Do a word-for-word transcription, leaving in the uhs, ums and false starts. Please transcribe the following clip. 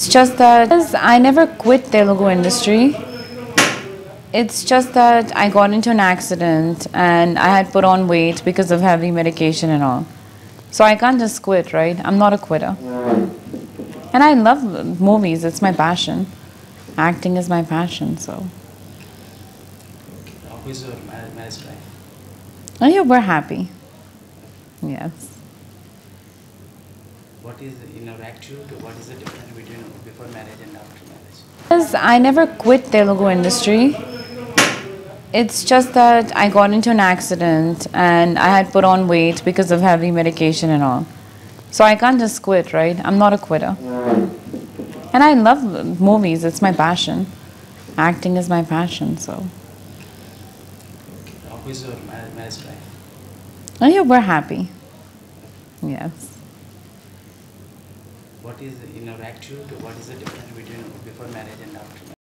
It's just that I never quit Telugu industry. It's just that I got into an accident and I had put on weight because of heavy medication and all. So I can't just quit, right? I'm not a quitter. And I love movies, it's my passion. Acting is my passion, so. How is your marriage life? Oh yeah, we're happy. Yes. What is, in your attitude, what is the difference between before marriage and after marriage? I never quit Telugu industry. It's just that I got into an accident and I had put on weight because of heavy medication and all. So I can't just quit, right? I'm not a quitter. And I love movies, it's my passion. Acting is my passion, so. How is your marriage life? Oh yeah, we're happy. Yes. What is, in your attitude, what is the difference between before marriage and after marriage?